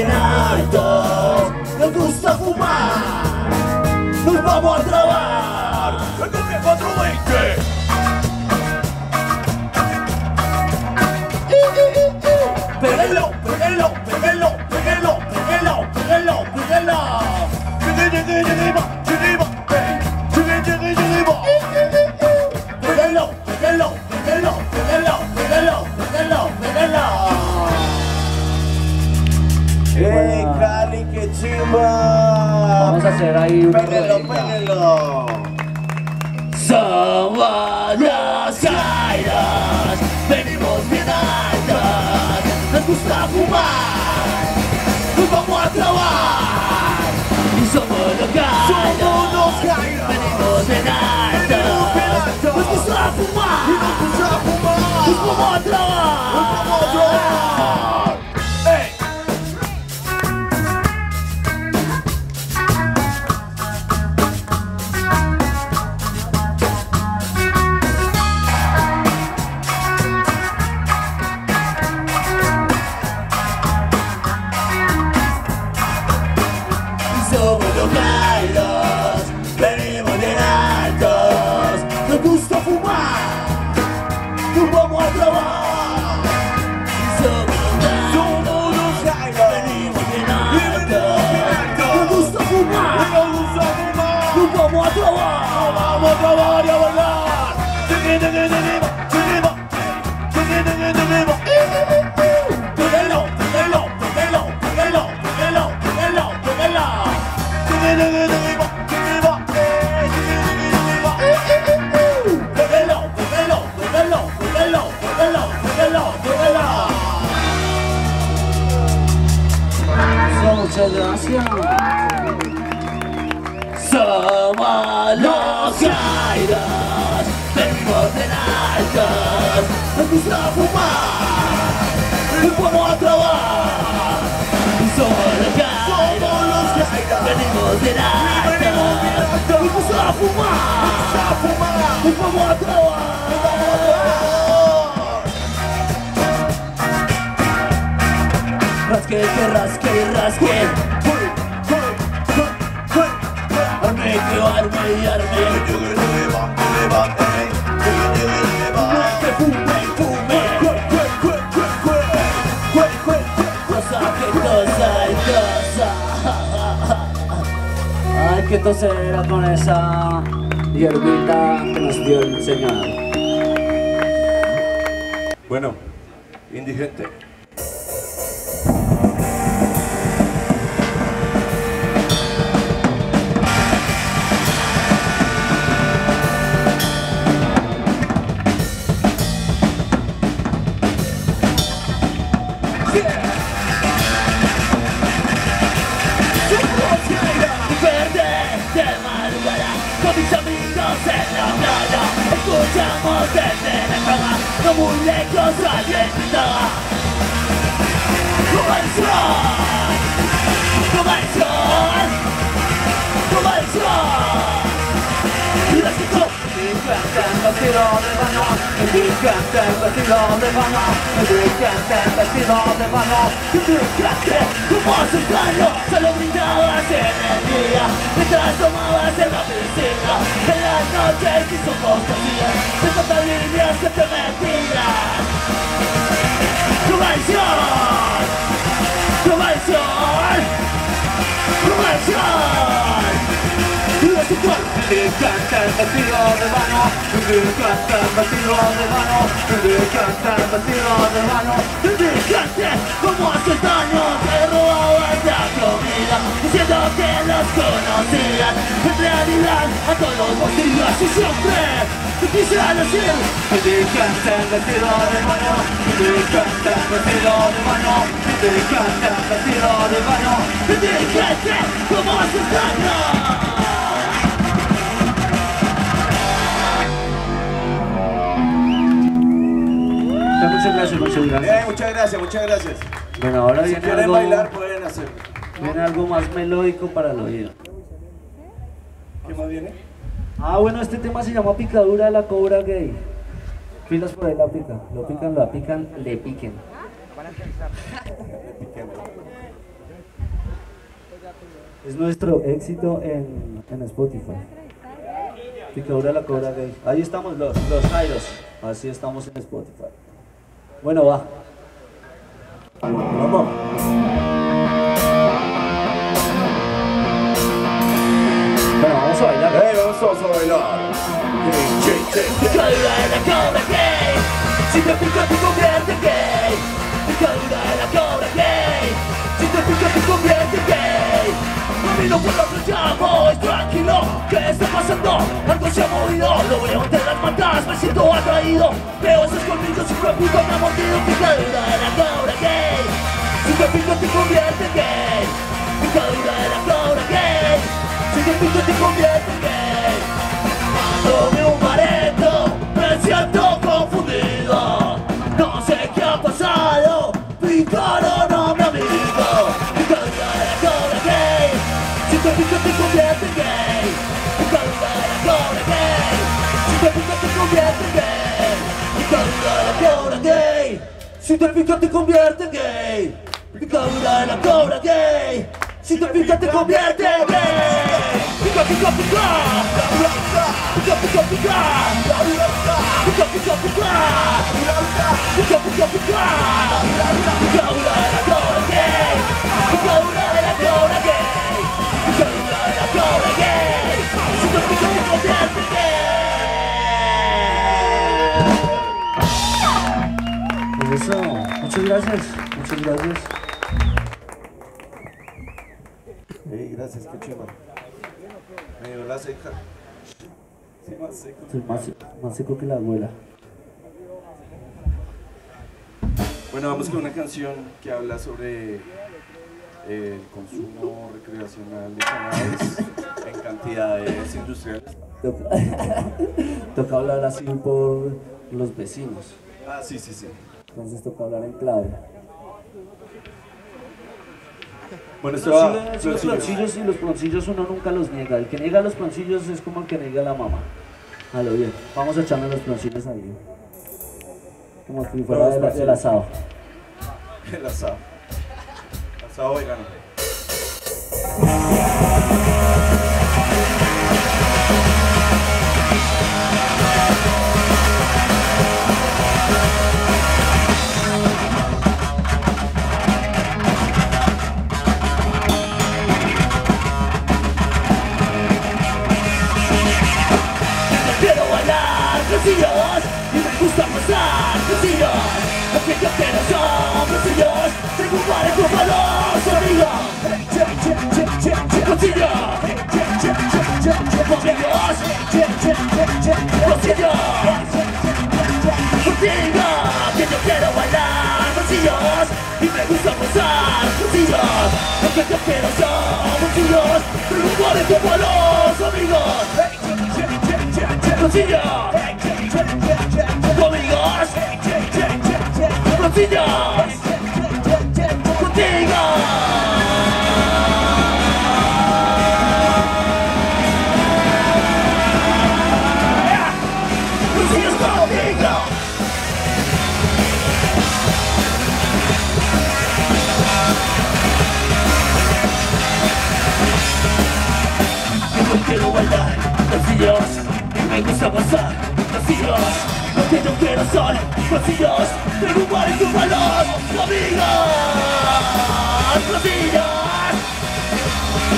en alto, nos gusta fumar, nos vamos a trabar, venga el viejo 420. Pégalo, pégalo, pégalo, pégalo, pégalo, pégalo, pégalo. Pégalo, pégalo, pégalo, pégalo, pégalo, pégalo, pégalo. ¡Ey, Cali, qué chimba! Vamos a hacer ahí un pégalo, pégalo. Somos los Highros, venimos bien altos. Nos gusta fumar, nos vamos a trabar, y somos los Highros, venimos en alto, nos gusta fumar, nos vamos a trabar, nos vamos a trabar. Muchas gracias. Somos los Highros, venimos de altos, nos gusta fumar, nos vamos a trabar. Somos los Highros, venimos de altos, nos gusta fumar, nos vamos a trabar. Rasque, que rasque y rasque. Ay, qué tosera con esa hierbita que nos dio el Señor. Bueno, indigente. Escuchamos desde la cama, no muy lejos alguien gritaba. ¡Comercial! ¡Comercial! ¡Comercial! Las que tocan, me encanta el vestido de mano, me encanta el vestido de mano, me encanta el vestido de mano, me encanta como su plano, solo brindabas energía, mientras tomabas en la piscina, en las noches y sus costillas, de tantas líneas que te metías. ¡Comercial! ¡Comercial! ¡Comercial! Me encanta el vestido de mano, me encanta el vestido de mano, me encanta el vestido de mano, me encanta como hace años te robabas la comida, diciendo que los conocías, en realidad a todos los motivos y siempre te quise decir. Me encanta el vestido de mano, me encanta el vestido de mano, me encanta el vestido de mano, me encanta como hace años. Muchas gracias, muchas gracias. Muchas gracias, muchas gracias. Bueno, ahora si quieren algo, bailar, pueden hacerlo. Viene algo más melódico para el oído. ¿Qué más viene? Ah, bueno, este tema se llama Picadura de la Cobra Gay. Pilas por ahí la pican, lo pican, le piquen. Es nuestro éxito en Spotify. Picadura de la Cobra Gay. Ahí estamos los Highros. Así estamos en Spotify. Bueno, va. Vamos. Vamos a bailar, vamos a bailar. Picadura de la Cobra Gay. Si te pica, te convierte gay. Picadura de la Cobra Gay. Si te pica, te convierte gay. Mami, no puedo hablar, voy tranquilo. ¿Qué está pasando? Algo se ha movido. Lo veo entre las matas, me siento atraído. Veo esos colmillos y fue puto me ha mordido. Picadura de la Cobra Gay. Si te pica, te convierte gay. Picadura de la Cobra Gay. Si te pico te convierte en gay. Dándome un bareto, me siento confundido. No sé qué ha pasado, picaron a mi amigo. Picadura de la Cobra Gay. Si te pico te convierte en gay. Picadura de la Cobra Gay. Si te pico te convierte en gay. Picadura de la Cobra Gay. Si te pico te convierte en gay. Picadura de la Cobra Gay. Si te pica te convierte en gay. Pica, pica, pica. Pica, pica, pica. Pica, pica, pica. Pica, pica, pica. Picadura de la Cobra Gay. Picadura de la Cobra Gay. Picadura de la Cobra Gay. Si te pica te convierte en gay. Pues eso, muchas gracias, muchas gracias. Hey, gracias, qué chido. Me dio la seca. Sí, más seco. Soy más seco que la abuela. Bueno, vamos con una canción que habla sobre el consumo recreacional de cannabis en cantidades industriales. Toca hablar así por los vecinos. Ah, sí, sí, sí. Entonces toca hablar en clave. Bueno, esto va, los ploncillos y los ploncillos uno nunca los niega. El que niega los ploncillos es como el que niega la mamá. A lo bien, vamos a echarle los ploncillos ahí. Como si fuera del asado. El asado. Asado vegano. Y me gusta pasar sencillos, porque yo quiero son sencillos. Tengo un parejo para los amigos. Contigo, que yo quiero bailar sencillos. Y me gusta pasar sencillos, porque yo quiero son sencillos. Tengo un parejo para los amigos. Amigos, ploncillos, contigo. Ploncillos conmigo. Yo quiero bailar, ploncillos, y me gusta pasar, ploncillos. Lo que yo quiero son ploncillos, tengo un bar en tu valor, amigos, ploncillos, amigos,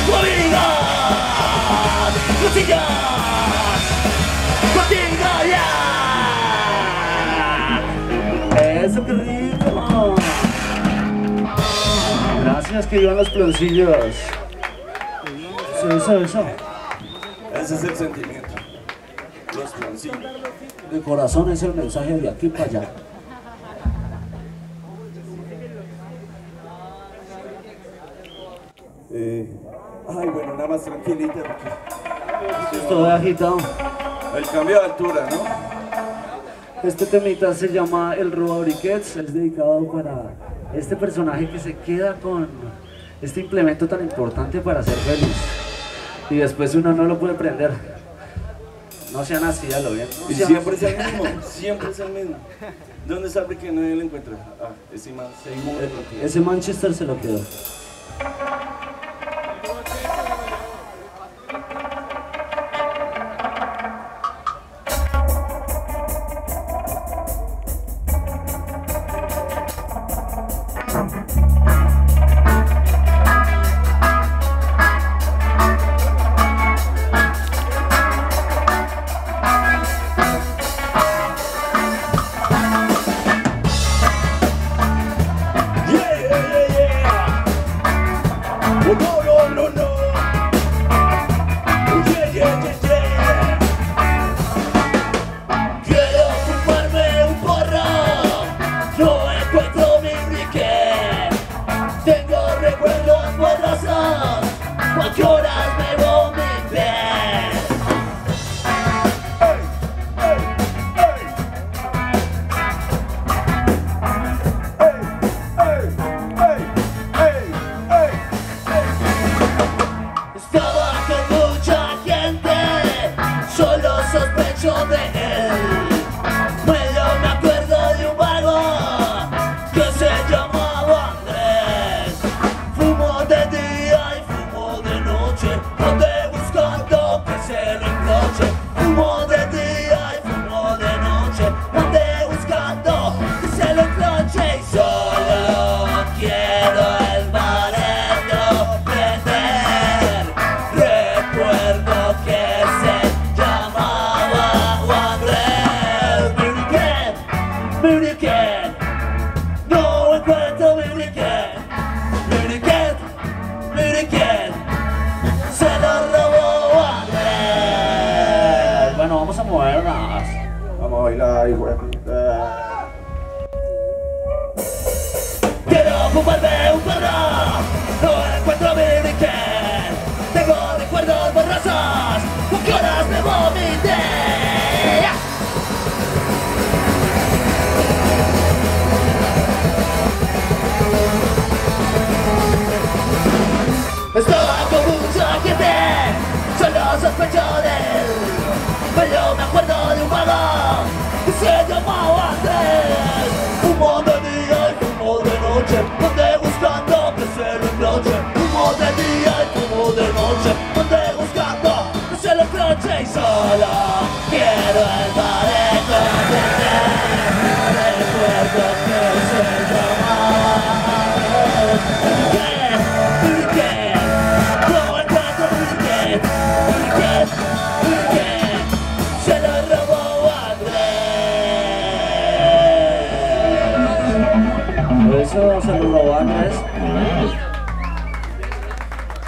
ploncillos, ploncillos, ya. Eso que rico. Gracias, que vivan los ploncillos. Eso. Ese es el sentimiento. Los ploncillos. De corazón es el mensaje de aquí para allá. Ay, bueno, nada más tranquilita porque... Estoy agitado. El cambio de altura, ¿no? Este temita se llama El Rubabriquets. Es dedicado para este personaje que se queda con este implemento tan importante para ser feliz. Y después uno no lo puede prender. No sean así, ya lo ven. No, y siempre es el mismo, siempre es el mismo. ¿De dónde sabe que nadie lo encuentra? Ah, ese man se inmueve. Ese Manchester se lo quedó.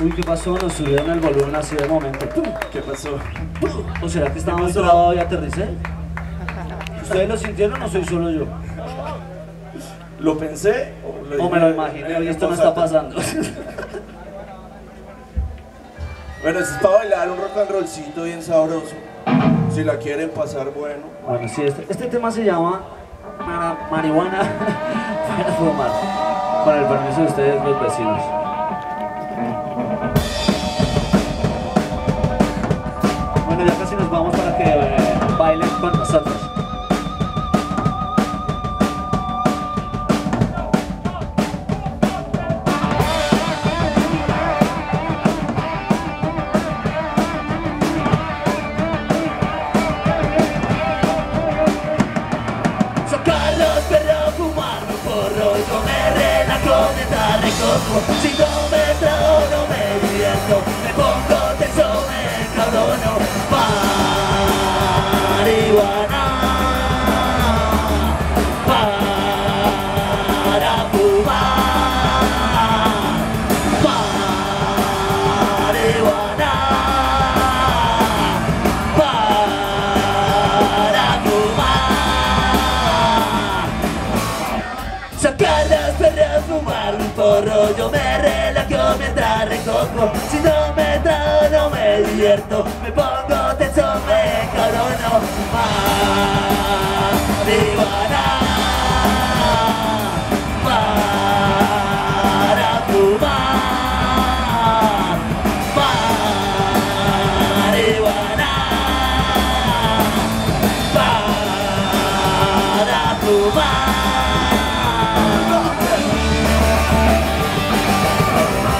Uy, ¿qué pasó? Nos subieron el volumen así de momento. ¿Qué pasó? ¿O será que estaba muy grabado y aterricé? ¿Ustedes lo sintieron o soy solo yo? ¿Lo pensé? O me lo imaginé y esto no está pasando. Bueno, es para bailar un rock and rollcito bien sabroso. Si la quieren pasar, bueno. Bueno, sí, este tema se llama Marihuana para fumar. Con el permiso de ustedes, mis vecinos. Ya casi nos vamos para que bailen con nosotros. Sacarlos, perro, fumar un porro y comer de la comida rico. Si no me trago, no me divierto. Me pongo tenso, me cabrono. Yo me relajo mientras recojo. Si no me trago, no me divierto. Me pongo tenso, me cabrono. Marihuana para fumar. Marihuana para fumar. We'll be right back.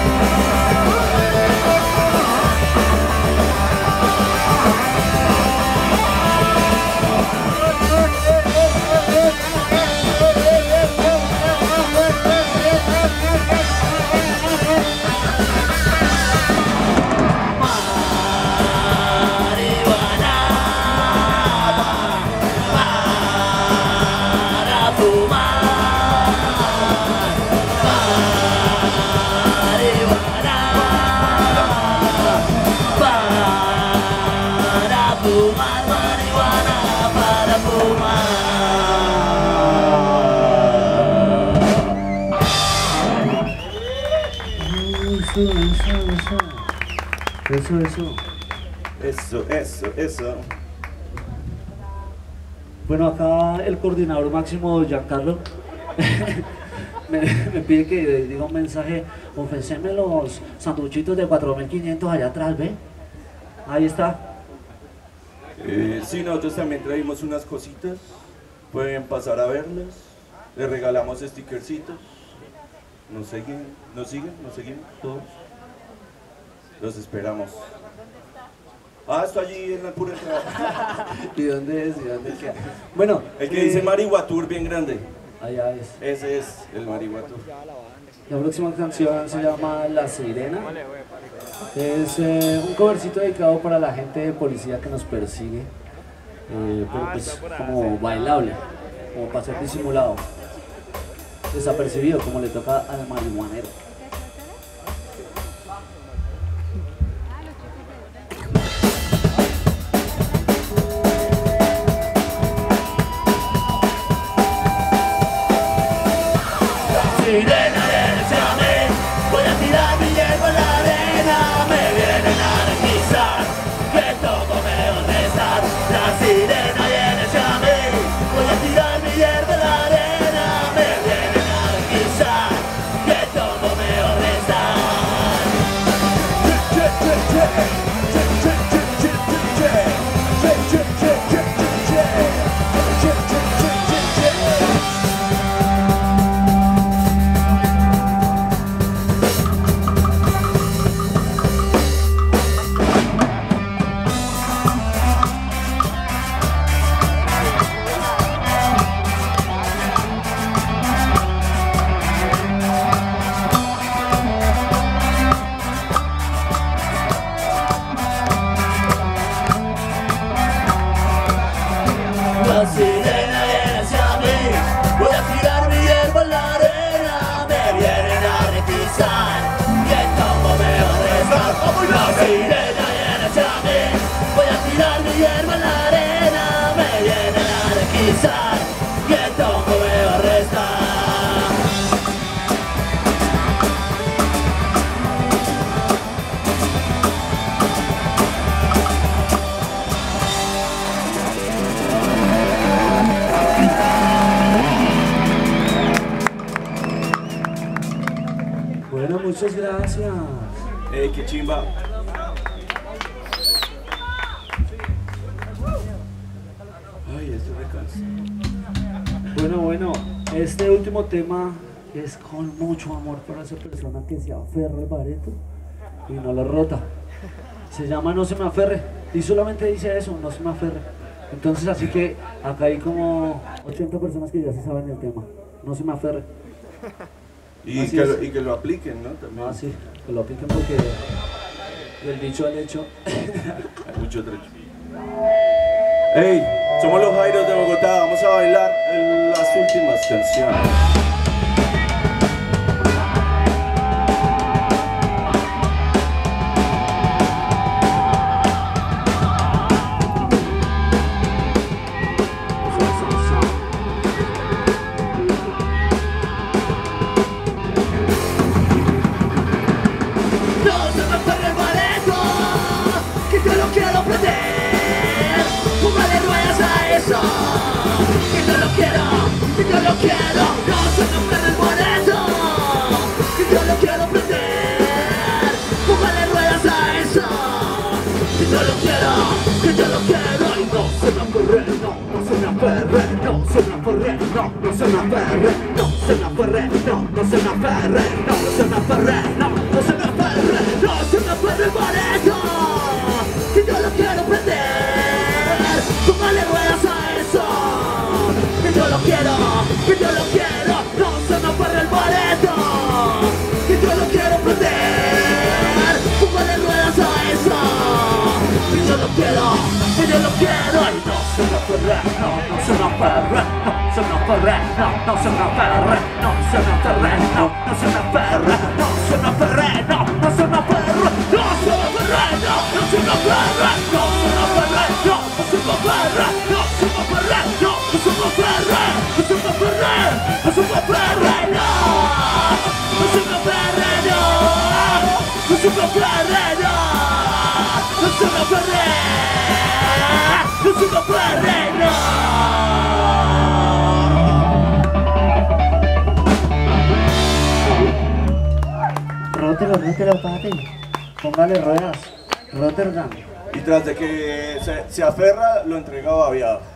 Eso. Bueno, acá el coordinador máximo, Giancarlo, me pide que diga un mensaje. Ofréceme los sanduchitos de 4500 allá atrás, ¿ve? Ahí está. Sí, nosotros también traímos unas cositas. Pueden pasar a verlas. Les regalamos stickercitos. Nos siguen, todos. Los esperamos. Ah, está allí en la pura entrada. ¿Y dónde es? Bueno, el que dice Marihuatur bien grande. Allá es. Ese es el Marihuatur. La próxima canción se llama La Sirena. Es un covercito dedicado para la gente de policía que nos persigue. Pero pues como bailable, como para ser disimulado. Desapercibido, como le toca al marihuanero. Sirena, déjame, voy a tirar mi hierba en la arena. Me vienen a requisar, que todo me va a rezar. La sirena viene hacia mí, voy a tirar mi hierba en la arena. Me vienen a requisar, que todo me va a rezar. Muchas gracias. Qué chimba. Ay, esto me cansa. Bueno, este último tema es con mucho amor para esa persona que se aferra al bareto y no lo rota. Se llama No se me aferre, y solamente dice eso, no se me aferre. Entonces, así que acá hay como 80 personas que ya se saben el tema. No se me aferre. Y que lo apliquen, ¿no? También. Ah, sí, que lo apliquen porque del dicho al hecho hay mucho trecho. ¡Ey! Somos los Highros de Bogotá, vamos a bailar las últimas canciones. No se me aferre, no. Rótelo, rótelo, papi. Póngale ruedas. Rotterdam. Y tras de que se aferra, lo entregaba aviado.